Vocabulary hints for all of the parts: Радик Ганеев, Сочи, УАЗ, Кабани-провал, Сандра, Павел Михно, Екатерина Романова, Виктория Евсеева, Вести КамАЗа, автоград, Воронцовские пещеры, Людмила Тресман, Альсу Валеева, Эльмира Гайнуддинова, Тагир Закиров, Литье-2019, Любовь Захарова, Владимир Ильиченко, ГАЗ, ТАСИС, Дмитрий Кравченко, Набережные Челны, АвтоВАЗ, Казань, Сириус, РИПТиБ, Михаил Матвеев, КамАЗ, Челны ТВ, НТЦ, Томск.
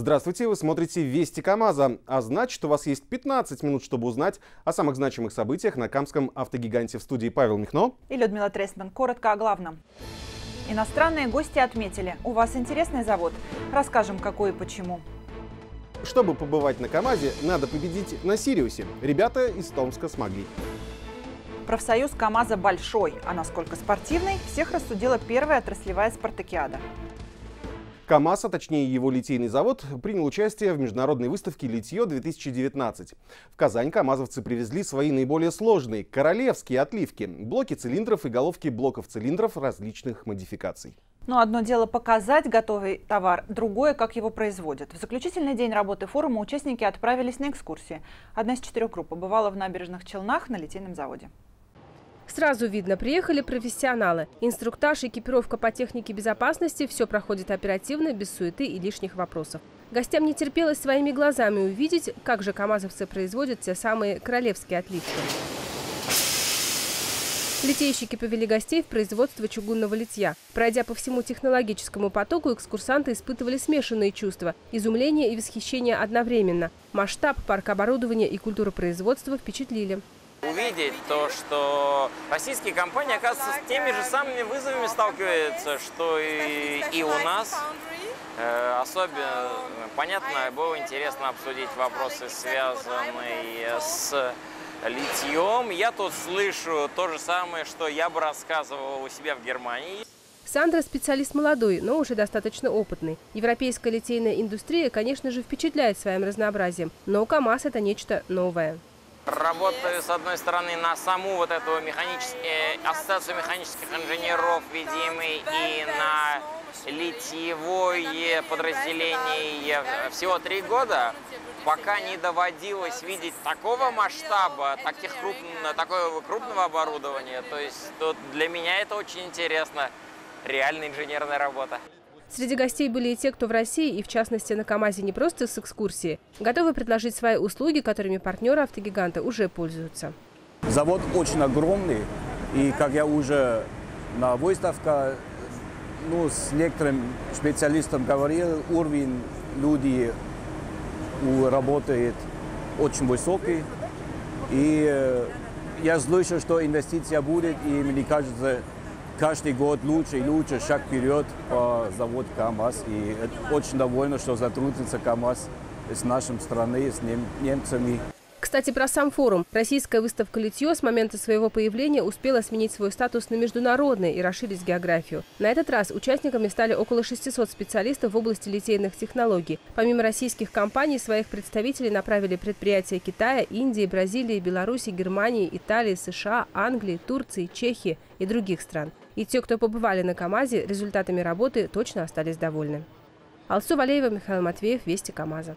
Здравствуйте, вы смотрите «Вести КамАЗа», а значит, у вас есть 15 минут, чтобы узнать о самых значимых событиях на камском автогиганте. В студии Павел Михно и Людмила Тресман. Коротко о главном. Иностранные гости отметили: у вас интересный завод. Расскажем, какой и почему. Чтобы побывать на КамАЗе, надо победить на Сириусе. Ребята из Томска смогли. Профсоюз КамАЗа большой, а насколько спортивный, всех рассудила первая отраслевая спартакиада. КамАЗ, а точнее его литейный завод, принял участие в международной выставке «Литье-2019». В Казань камазовцы привезли свои наиболее сложные королевские отливки, блоки цилиндров и головки блоков цилиндров различных модификаций. Но одно дело показать готовый товар, другое, как его производят. В заключительный день работы форума участники отправились на экскурсии. Одна из 4 групп побывала в Набережных Челнах на литейном заводе. Сразу видно, приехали профессионалы. Инструктаж, экипировка по технике безопасности – все проходит оперативно, без суеты и лишних вопросов. Гостям не терпелось своими глазами увидеть, как же камазовцы производят те самые королевские отливки. Литейщики повели гостей в производство чугунного литья. Пройдя по всему технологическому потоку, экскурсанты испытывали смешанные чувства – изумление и восхищение одновременно. Масштаб, парк оборудования и культура производства впечатлили. Увидеть то, что российские компании, оказывается, с теми же самыми вызовами сталкиваются, что и у нас. Особенно, понятно, было интересно обсудить вопросы, связанные с литьем. Я тут слышу то же самое, что я бы рассказывал у себя в Германии. Сандра – специалист молодой, но уже достаточно опытный. Европейская литейная индустрия, конечно же, впечатляет своим разнообразием, но КамАЗ – это нечто новое. Работаю, с одной стороны, на саму вот эту ассоциацию механических инженеров, видимый, и на литьевое подразделение всего 3 года. Пока не доводилось видеть такого масштаба, такого крупного оборудования. То есть тут для меня это очень интересно. Реальная инженерная работа. Среди гостей были и те, кто в России, и в частности на КамАЗе не просто с экскурсии. Готовы предложить свои услуги, которыми партнеры автогиганта уже пользуются. Завод очень огромный, и как я уже на выставке с некоторым специалистом говорил, уровень людей работает очень высокий. И я слышу, что инвестиция будет, и мне кажется, каждый год лучше и лучше, шаг вперед по заводу КамАЗ. И очень довольна, что сотрудница КамАЗ с нашей страны, с немцами. Кстати, про сам форум. Российская выставка «Литье» с момента своего появления успела сменить свой статус на международный и расширить географию. На этот раз участниками стали около 600 специалистов в области литейных технологий. Помимо российских компаний, своих представителей направили предприятия Китая, Индии, Бразилии, Беларуси, Германии, Италии, США, Англии, Турции, Чехии и других стран. И те, кто побывали на КамАЗе, результатами работы точно остались довольны. Альсу Валеева, Михаил Матвеев, Вести КамАЗа.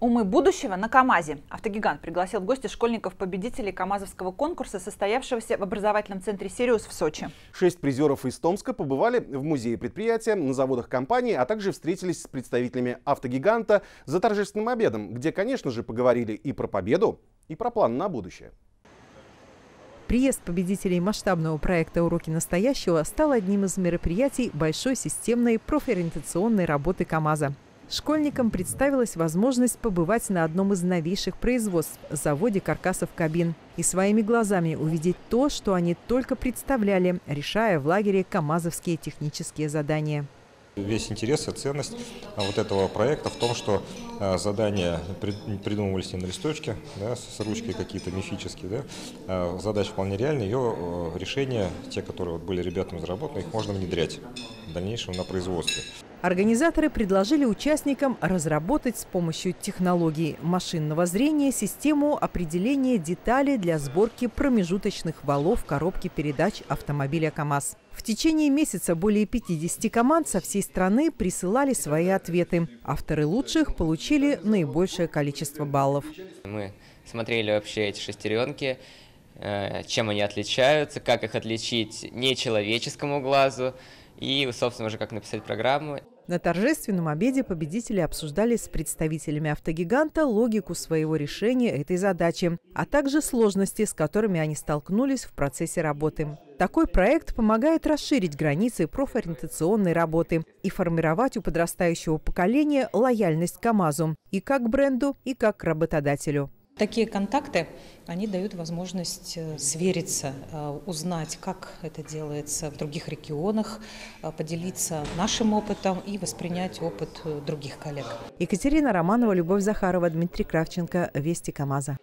Умы будущего на КамАЗе. Автогигант пригласил в гости школьников-победителей КамАЗовского конкурса, состоявшегося в образовательном центре «Сириус» в Сочи. 6 призеров из Томска побывали в музее предприятия, на заводах компании, а также встретились с представителями автогиганта за торжественным обедом, где, конечно же, поговорили и про победу, и про план на будущее. Приезд победителей масштабного проекта «Уроки настоящего» стал одним из мероприятий большой системной профориентационной работы КамАЗа. Школьникам представилась возможность побывать на одном из новейших производств – заводе каркасов кабин. И своими глазами увидеть то, что они только представляли, решая в лагере камазовские технические задания. Весь интерес и ценность вот этого проекта в том, что задания придумывались не на листочке, да, с ручкой какие-то мифические, да, задача вполне реальная, ее решения, те, которые были ребятам заработаны, их можно внедрять в дальнейшем на производстве. Организаторы предложили участникам разработать с помощью технологий машинного зрения систему определения деталей для сборки промежуточных валов коробки передач автомобиля КамАЗ. В течение месяца более 50 команд со всей страны присылали свои ответы. Авторы лучших получили наибольшее количество баллов. Мы смотрели вообще эти шестеренки, чем они отличаются, как их отличить нечеловеческому глазу и, собственно, уже как написать программу. На торжественном обеде победители обсуждали с представителями автогиганта логику своего решения этой задачи, а также сложности, с которыми они столкнулись в процессе работы. Такой проект помогает расширить границы профориентационной работы и формировать у подрастающего поколения лояльность к КамАЗу и как бренду, и как работодателю. Такие контакты, они дают возможность свериться, узнать, как это делается в других регионах, поделиться нашим опытом и воспринять опыт других коллег. Екатерина Романова, Любовь Захарова, Дмитрий Кравченко, Вести КамАЗа.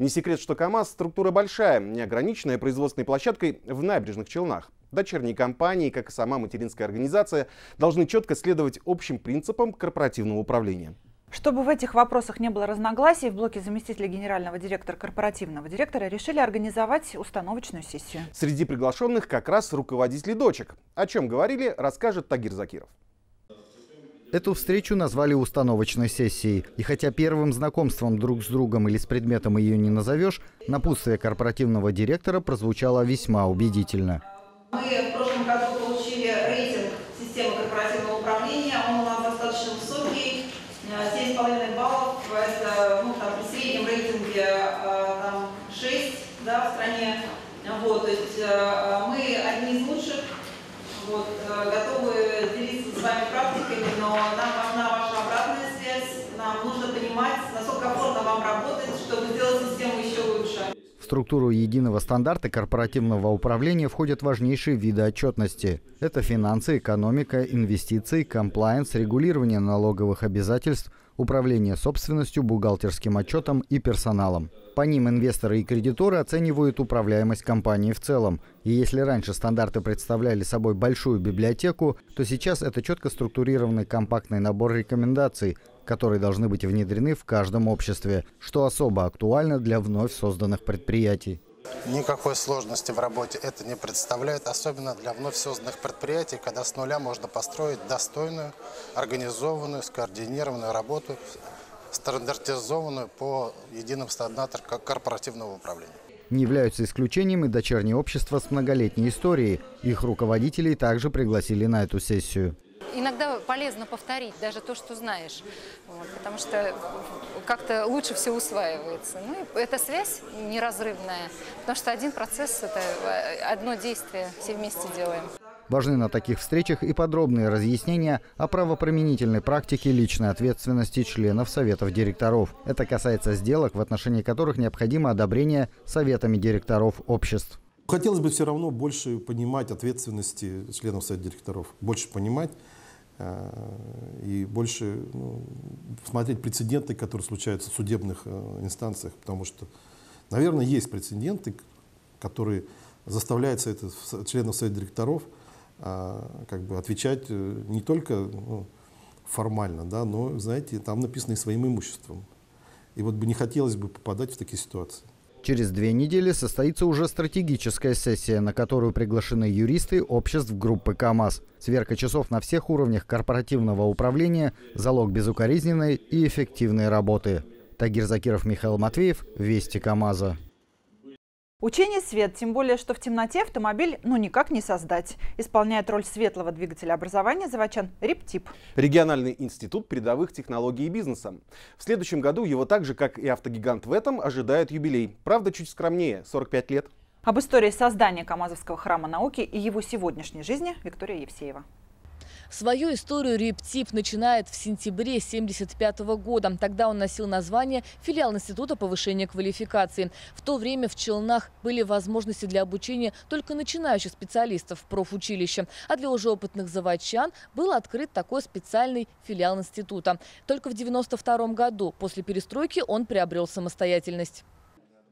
Не секрет, что КамАЗ – структура большая, неограниченная производственной площадкой в Набережных Челнах. Дочерние компании, как и сама материнская организация, должны четко следовать общим принципам корпоративного управления. Чтобы в этих вопросах не было разногласий, в блоке заместителя генерального директора корпоративного директора решили организовать установочную сессию. Среди приглашенных как раз руководители дочек. О чем говорили, расскажет Тагир Закиров. Эту встречу назвали установочной сессией. И хотя первым знакомством друг с другом или с предметом ее не назовешь, напутствие корпоративного директора прозвучало весьма убедительно. Мы в прошлом году получили рейтинг системы корпоративного управления. Он у нас достаточно высокий, 7,5 баллов. Это, в среднем рейтинге 6 в стране. То есть мы одни из лучших. Готовы делиться с вами практиками, но нам важна ваша обратная связь. Нам нужно понимать, насколько комфортно вам работать, чтобы сделать систему еще лучше. В структуру единого стандарта корпоративного управления входят важнейшие виды отчетности. Это финансы, экономика, инвестиции, комплаенс, регулирование налоговых обязательств, управление собственностью, бухгалтерским отчетом и персоналом. По ним инвесторы и кредиторы оценивают управляемость компании в целом. И если раньше стандарты представляли собой большую библиотеку, то сейчас это четко структурированный компактный набор рекомендаций, которые должны быть внедрены в каждом обществе, что особо актуально для вновь созданных предприятий. Никакой сложности в работе это не представляет, особенно для вновь созданных предприятий, когда с нуля можно построить достойную, организованную, скоординированную работу, стандартизованную по единым стандартам корпоративного управления. Не являются исключением и дочерние общества с многолетней историей. Их руководителей также пригласили на эту сессию. Иногда полезно повторить даже то, что знаешь, потому что как-то лучше все усваивается. Эта связь неразрывная, потому что один процесс – это одно действие, все вместе делаем. Важны на таких встречах и подробные разъяснения о правоприменительной практике личной ответственности членов советов директоров. Это касается сделок, в отношении которых необходимо одобрение советами директоров обществ. Хотелось бы все равно больше понимать ответственности членов совета директоров, больше понимать и больше смотреть прецеденты, которые случаются в судебных инстанциях, потому что, наверное, есть прецеденты, которые заставляют членов совета директоров отвечать не только формально, но, знаете, там написано и своим имуществом. И не хотелось бы попадать в такие ситуации. Через 2 недели состоится уже стратегическая сессия, на которую приглашены юристы обществ группы КамАЗ. Сверка часов на всех уровнях корпоративного управления – залог безукоризненной и эффективной работы. Тагир Закиров, Михаил Матвеев, Вести КамАЗа. Учение «Свет», тем более, что в темноте автомобиль никак не создать. Исполняет роль светлого двигателя образования заводчан РИПТиБ. Региональный институт передовых технологий и бизнеса. В следующем году его так же, как и автогигант в этом, ожидает юбилей. Правда, чуть скромнее – 45 лет. Об истории создания КамАЗовского храма науки и его сегодняшней жизни Виктория Евсеева. Свою историю РИПТиБ начинает в сентябре 1975 года. Тогда он носил название «Филиал Института повышения квалификации». В то время в Челнах были возможности для обучения только начинающих специалистов в профучилище. А для уже опытных заводчан был открыт такой специальный филиал института. Только в 1992 году после перестройки он приобрел самостоятельность.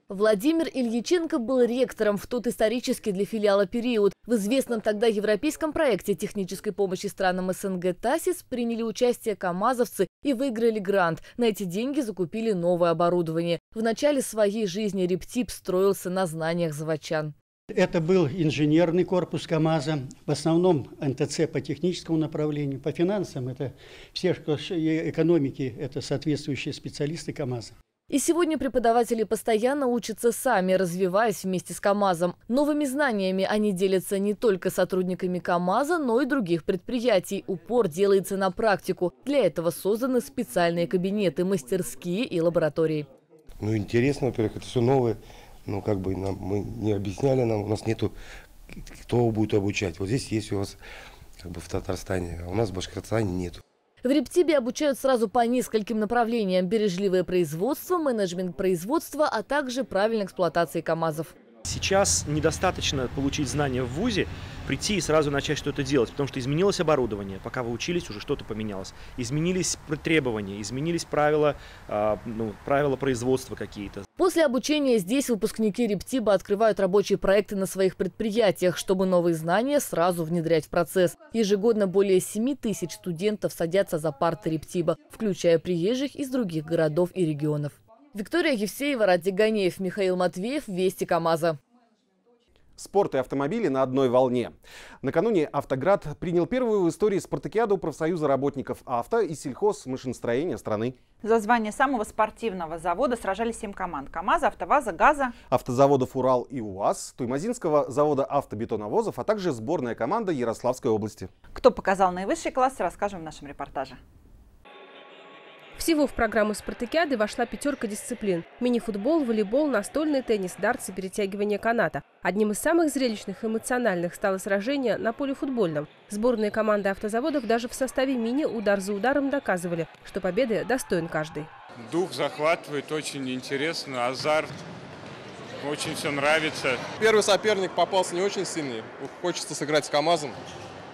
Владимир Ильиченко был ректором в тот исторический для филиала период. В известном тогда европейском проекте технической помощи странам СНГ «ТАСИС» приняли участие камазовцы и выиграли грант. На эти деньги закупили новое оборудование. В начале своей жизни РИПТиБ строился на знаниях заводчан. Это был инженерный корпус КамАЗа, в основном НТЦ по техническому направлению, по финансам, это все экономики, это соответствующие специалисты КамАЗа. И сегодня преподаватели постоянно учатся сами, развиваясь вместе с КамАЗом. Новыми знаниями они делятся не только сотрудниками КамАЗа, но и других предприятий. Упор делается на практику. Для этого созданы специальные кабинеты, мастерские и лаборатории. Интересно, во-первых, это все новое. но как бы нам, мы не объясняли нам, у нас нету, кто будет обучать. Вот здесь есть у вас как бы в Татарстане, а у нас в Башкортостане нету. В РИПТиБе обучают сразу по нескольким направлениям: бережливое производство, менеджмент производства, а также правильной эксплуатации КАМАЗов. Сейчас недостаточно получить знания в ВУЗе, прийти и сразу начать что-то делать, потому что изменилось оборудование, пока вы учились, уже что-то поменялось. Изменились требования, изменились правила, правила производства какие-то. После обучения здесь выпускники РИПТиБа открывают рабочие проекты на своих предприятиях, чтобы новые знания сразу внедрять в процесс. Ежегодно более 7000 студентов садятся за парты РИПТиБа, включая приезжих из других городов и регионов. Виктория Евсеева, Радик Ганеев, Михаил Матвеев, Вести КамАЗа. Спорт и автомобили на одной волне. Накануне «Автоград» принял первую в истории спартакиаду профсоюза работников авто и сельхозмашиностроения страны. За звание самого спортивного завода сражались 7 команд: КамАЗа, АвтоВАЗа, ГАЗа, автозаводов Урал и УАЗ, Туймазинского завода автобетоновозов, а также сборная команда Ярославской области. Кто показал наивысший класс, расскажем в нашем репортаже. Всего в программу спартакиады вошла 5 дисциплин: мини-футбол, волейбол, настольный теннис, дартс и перетягивание каната. Одним из самых зрелищных и эмоциональных стало сражение на поле футбольном. Сборные команды автозаводов даже в составе мини удар за ударом доказывали, что победы достоин каждый. Дух захватывает, очень интересно, азарт, очень все нравится. Первый соперник попался не очень сильный, хочется сыграть с КАМАЗом,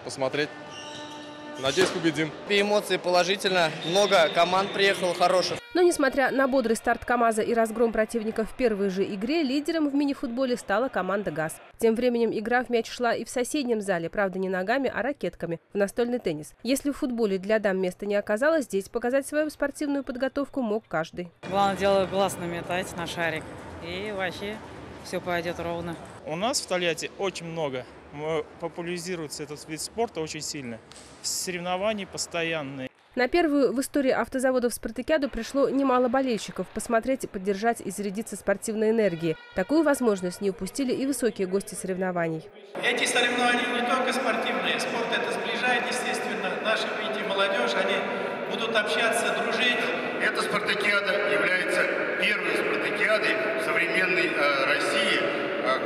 посмотреть. Надеюсь, победим. Эмоции положительно. Много команд приехало хороших. Но несмотря на бодрый старт КАМАЗа и разгром противника в первой же игре, лидером в мини-футболе стала команда ГАЗ. Тем временем игра в мяч шла и в соседнем зале, правда не ногами, а ракетками, в настольный теннис. Если в футболе для дам места не оказалось, здесь показать свою спортивную подготовку мог каждый. Главное дело глаз наметать на шарик, и вообще все пойдет ровно. У нас в Тольятти очень много популяризируется этот вид спорта очень сильно. Соревнования постоянные. На первую в истории автозаводов спартакиаду пришло немало болельщиков. Посмотреть, поддержать и зарядиться спортивной энергией. Такую возможность не упустили и высокие гости соревнований. Эти соревнования не только спортивные. Спорт это сближает, естественно, наши дети и молодежь. Они будут общаться, дружить. Эта спартакиада является первой спартакиадой в современной России,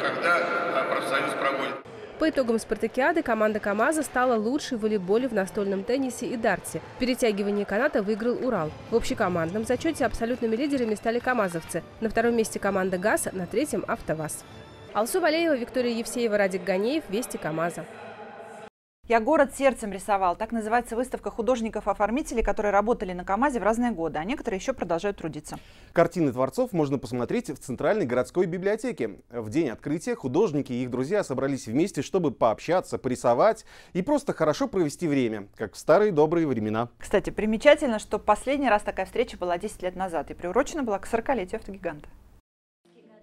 когда профсоюз проводит. По итогам спартакиады команда КАМАЗа стала лучшей в волейболе, в настольном теннисе и дартсе. В перетягивании каната выиграл Урал. В общекомандном зачете абсолютными лидерами стали камазовцы. На втором месте команда ГАЗ, на третьем – АвтоВАЗ. Альсу Валеева, Виктория Евсеева, Радик Ганеев, Вести КАМАЗа. «Я город сердцем рисовал». Так называется выставка художников-оформителей, которые работали на КАМАЗе в разные годы, а некоторые еще продолжают трудиться. Картины творцов можно посмотреть в Центральной городской библиотеке. В день открытия художники и их друзья собрались вместе, чтобы пообщаться, порисовать и просто хорошо провести время, как в старые добрые времена. Кстати, примечательно, что последний раз такая встреча была 10 лет назад и приурочена была к 40-летию автогиганта.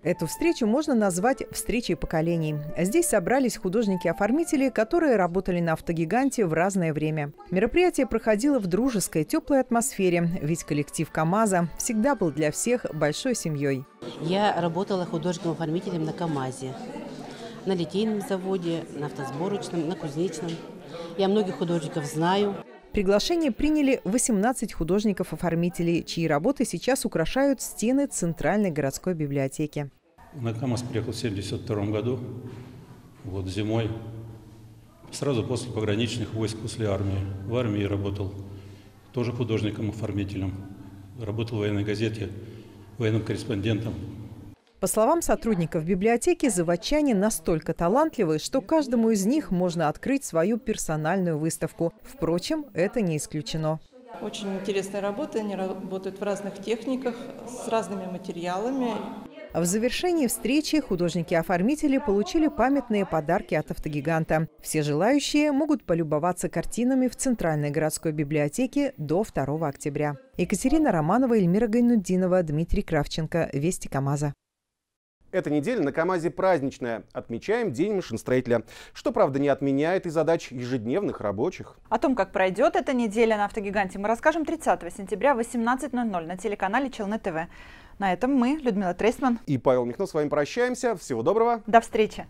Эту встречу можно назвать «встречей поколений». Здесь собрались художники-оформители, которые работали на автогиганте в разное время. Мероприятие проходило в дружеской, теплой атмосфере, ведь коллектив КАМАЗа всегда был для всех большой семьей. Я работала художником-оформителем на КАМАЗе, на литейном заводе, на автосборочном, на кузнечном. Я многих художников знаю. Приглашение приняли 18 художников-оформителей, чьи работы сейчас украшают стены Центральной городской библиотеки. На КАМАЗ приехал в 1972 году, вот зимой, сразу после пограничных войск, после армии. В армии работал тоже художником-оформителем, работал в военной газете, военным корреспондентом. По словам сотрудников библиотеки, заводчане настолько талантливы, что каждому из них можно открыть свою персональную выставку. Впрочем, это не исключено. Очень интересная работа, они работают в разных техниках, с разными материалами. В завершении встречи художники-оформители получили памятные подарки от автогиганта. Все желающие могут полюбоваться картинами в Центральной городской библиотеке до 2 октября. Екатерина Романова, Эльмира Гайнуддинова, Дмитрий Кравченко, Вести КамАЗа. Эта неделя на КАМАЗе праздничная. Отмечаем День машиностроителя, что, правда, не отменяет и задач ежедневных рабочих. О том, как пройдет эта неделя на автогиганте, мы расскажем 30 сентября в 18:00 на телеканале Челны ТВ. На этом мы, Людмила Тресман и Павел Михно, с вами прощаемся. Всего доброго. До встречи.